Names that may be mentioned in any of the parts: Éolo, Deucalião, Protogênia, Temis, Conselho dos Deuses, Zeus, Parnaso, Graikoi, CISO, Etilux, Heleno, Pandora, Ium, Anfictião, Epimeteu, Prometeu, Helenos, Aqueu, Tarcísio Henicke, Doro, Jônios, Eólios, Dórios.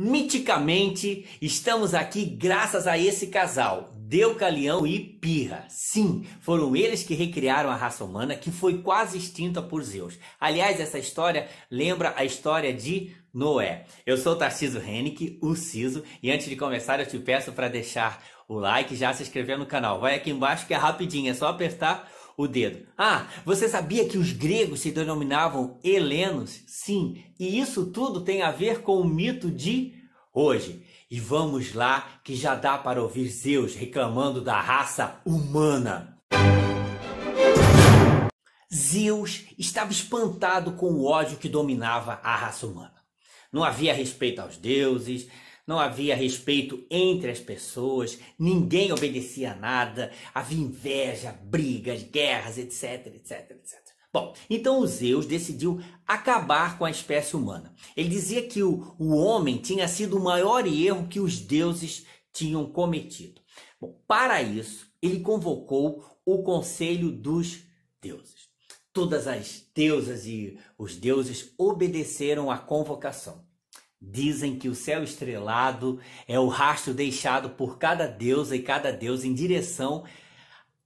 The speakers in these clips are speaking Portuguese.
Miticamente, estamos aqui graças a esse casal, Deucalião e Pirra. Sim, foram eles que recriaram a raça humana, que foi quase extinta por Zeus. Aliás, essa história lembra a história de Noé. Eu sou o Tarcísio Henicke, o Ciso, e antes de começar eu te peço para deixar o like e já se inscrever no canal. Vai aqui embaixo que é rapidinho, é só apertar o dedo. Ah, você sabia que os gregos se denominavam Helenos? Sim, e isso tudo tem a ver com o mito de hoje. E vamos lá que já dá para ouvir Zeus reclamando da raça humana. Zeus estava espantado com o ódio que dominava a raça humana. Não havia respeito aos deuses, não havia respeito entre as pessoas, ninguém obedecia a nada, havia inveja, brigas, guerras, etc, etc, etc. Bom, então o Zeus decidiu acabar com a espécie humana. Ele dizia que o homem tinha sido o maior erro que os deuses tinham cometido. Bom, para isso, ele convocou o Conselho dos Deuses. Todas as deusas e os deuses obedeceram à convocação. Dizem que o céu estrelado é o rastro deixado por cada deusa e cada deus em direção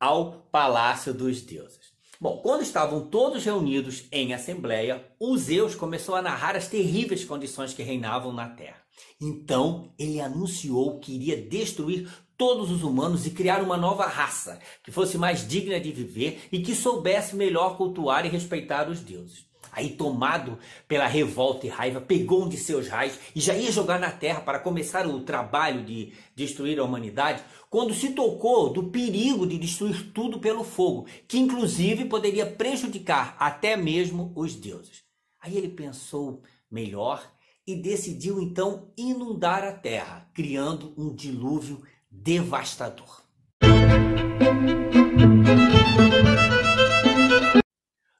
ao palácio dos deuses. Bom, quando estavam todos reunidos em assembleia, o Zeus começou a narrar as terríveis condições que reinavam na Terra. Então, ele anunciou que iria destruir todos os humanos e criar uma nova raça, que fosse mais digna de viver e que soubesse melhor cultuar e respeitar os deuses. Aí, tomado pela revolta e raiva, pegou um de seus raios e já ia jogar na terra para começar o trabalho de destruir a humanidade, quando se tocou do perigo de destruir tudo pelo fogo, que inclusive poderia prejudicar até mesmo os deuses. Aí ele pensou melhor e decidiu então inundar a terra, criando um dilúvio devastador.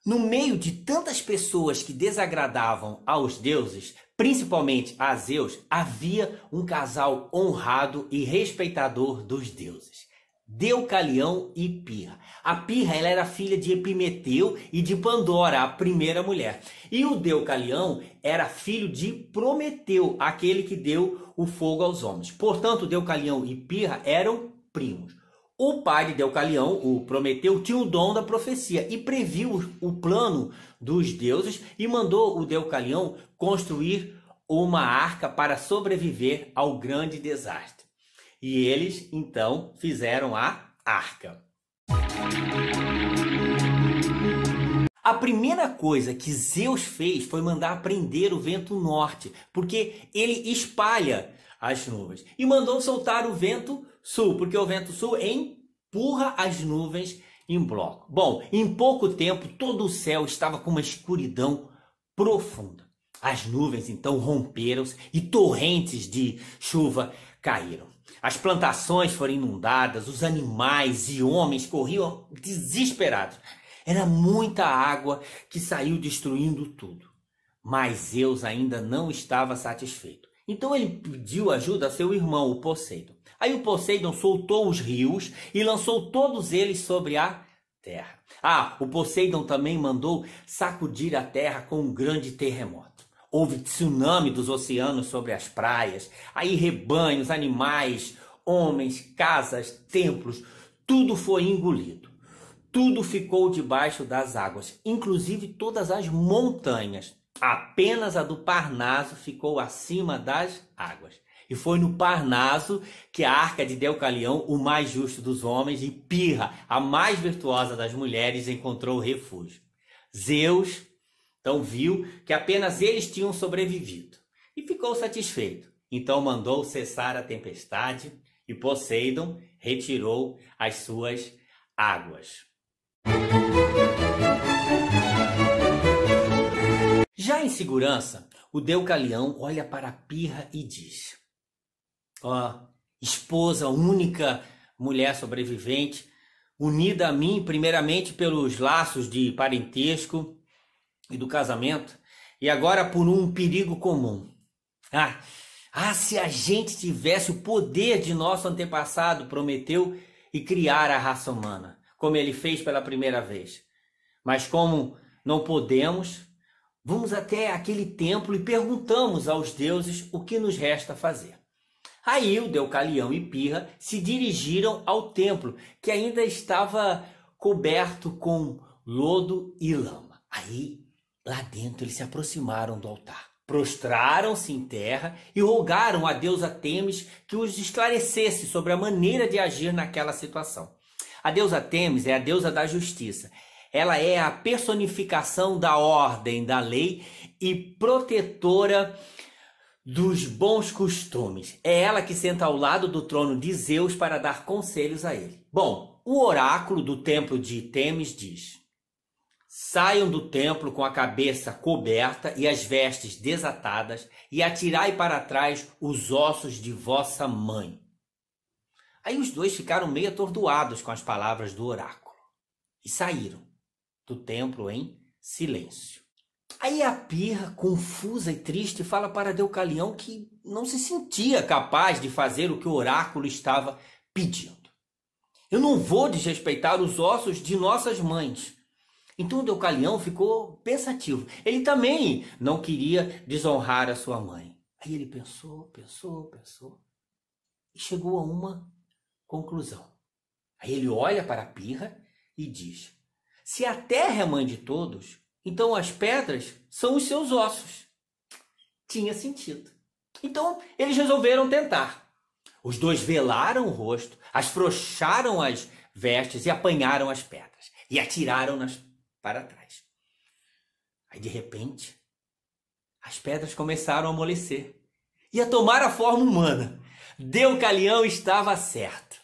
No meio de tantas pessoas que desagradavam aos deuses, principalmente a Zeus, havia um casal honrado e respeitador dos deuses, Deucalião e Pirra. A Pirra ela era filha de Epimeteu e de Pandora, a primeira mulher. E o Deucalião era filho de Prometeu, aquele que deu o fogo aos homens. Portanto, Deucalião e Pirra eram primos. O pai de Deucalião, o Prometeu, tinha o dom da profecia e previu o plano dos deuses e mandou o Deucalião construir uma arca para sobreviver ao grande desastre. E eles, então, fizeram a arca. A primeira coisa que Zeus fez foi mandar prender o vento norte, porque ele espalha as nuvens, e mandou soltar o vento sul, porque o vento sul empurra as nuvens em bloco. Bom, em pouco tempo, todo o céu estava com uma escuridão profunda. As nuvens, então, romperam-se e torrentes de chuva caíram. As plantações foram inundadas, os animais e homens corriam desesperados. Era muita água que saiu destruindo tudo. Mas Zeus ainda não estava satisfeito. Então ele pediu ajuda a seu irmão, o Poseidon. Aí o Poseidon soltou os rios e lançou todos eles sobre a terra. Ah, o Poseidon também mandou sacudir a terra com um grande terremoto. Houve tsunami dos oceanos sobre as praias, aí rebanhos, animais, homens, casas, templos, tudo foi engolido. Tudo ficou debaixo das águas, inclusive todas as montanhas. Apenas a do Parnaso ficou acima das águas. E foi no Parnaso que a arca de Deucalião, o mais justo dos homens, e Pirra, a mais virtuosa das mulheres, encontrou refúgio. Zeus, então, viu que apenas eles tinham sobrevivido e ficou satisfeito. Então mandou cessar a tempestade e Poseidon retirou as suas águas. Já em segurança, o Deucalião olha para a Pirra e diz: ó, esposa, única mulher sobrevivente, unida a mim primeiramente pelos laços de parentesco e do casamento, e agora por um perigo comum. Ah, se a gente tivesse o poder de nosso antepassado Prometeu e criar a raça humana, como ele fez pela primeira vez. Mas como não podemos, Vamos até aquele templo e perguntamos aos deuses o que nos resta fazer. Aí o Deucalião e Pirra se dirigiram ao templo, que ainda estava coberto com lodo e lama. Aí, lá dentro, eles se aproximaram do altar. Prostraram-se em terra e rogaram à deusa Temis que os esclarecesse sobre a maneira de agir naquela situação. A deusa Temis é a deusa da justiça. Ela é a personificação da ordem, da lei e protetora dos bons costumes. É ela que senta ao lado do trono de Zeus para dar conselhos a ele. Bom, o oráculo do templo de Temis diz: saiam do templo com a cabeça coberta e as vestes desatadas e atirai para trás os ossos de vossa mãe. Aí os dois ficaram meio atordoados com as palavras do oráculo e saíram do templo em silêncio. Aí a Pirra, confusa e triste, fala para Deucalião que não se sentia capaz de fazer o que o oráculo estava pedindo. Eu não vou desrespeitar os ossos de nossas mães. Então o Deucalião ficou pensativo. Ele também não queria desonrar a sua mãe. Aí ele pensou e chegou a uma conclusão. Aí ele olha para a Pirra e diz: se a terra é mãe de todos, então as pedras são os seus ossos. Tinha sentido. Então eles resolveram tentar. Os dois velaram o rosto, afrouxaram as vestes e apanharam as pedras. E atiraram-nas para trás. Aí de repente, as pedras começaram a amolecer e a tomar a forma humana. Deucalião estava certo.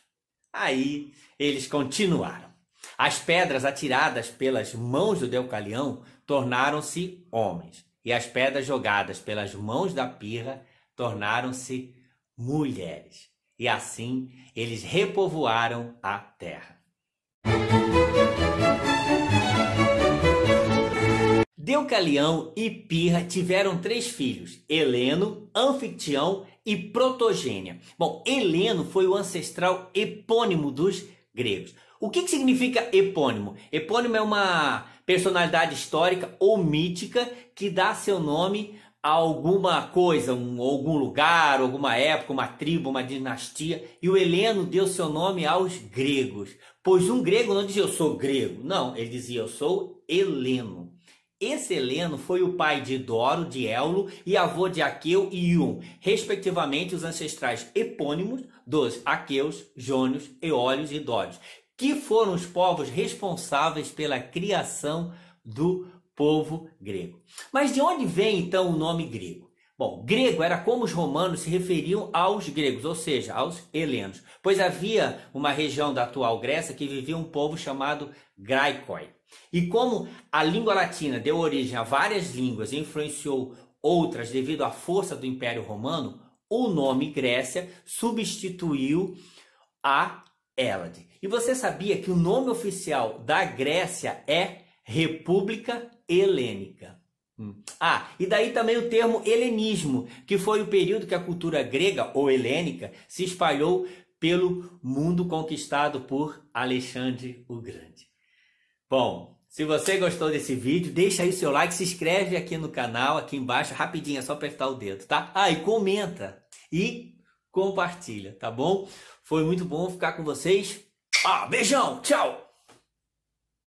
Aí eles continuaram. As pedras atiradas pelas mãos do Deucalião tornaram-se homens. E as pedras jogadas pelas mãos da Pirra tornaram-se mulheres. E assim eles repovoaram a terra. Deucalião e Pirra tiveram 3 filhos: Heleno, Anfictião e Protogênia. Bom, Heleno foi o ancestral epônimo dos gregos. O que significa epônimo? Epônimo é uma personalidade histórica ou mítica que dá seu nome a alguma coisa, algum lugar, alguma época, uma tribo, uma dinastia. E o Heleno deu seu nome aos gregos, pois um grego não dizia eu sou grego, não, ele dizia eu sou Heleno. Esse Heleno foi o pai de Doro, de Éolo e avô de Aqueu e Ium, respectivamente os ancestrais epônimos dos Aqueus, Jônios, Eólios e Dórios, que foram os povos responsáveis pela criação do povo grego. Mas de onde vem então o nome grego? Bom, grego era como os romanos se referiam aos gregos, ou seja, aos helenos, pois havia uma região da atual Grécia que vivia um povo chamado Graikoi. E como a língua latina deu origem a várias línguas e influenciou outras devido à força do Império Romano, o nome Grécia substituiu a Hélade. E você sabia que o nome oficial da Grécia é República Helênica. Ah, e daí também o termo helenismo, que foi o período que a cultura grega ou helênica se espalhou pelo mundo conquistado por Alexandre o Grande. Bom, se você gostou desse vídeo, deixa aí seu like, se inscreve aqui no canal, aqui embaixo, rapidinho, é só apertar o dedo, tá? Ah, e comenta e compartilha, tá bom? Foi muito bom ficar com vocês. Ah, beijão, tchau!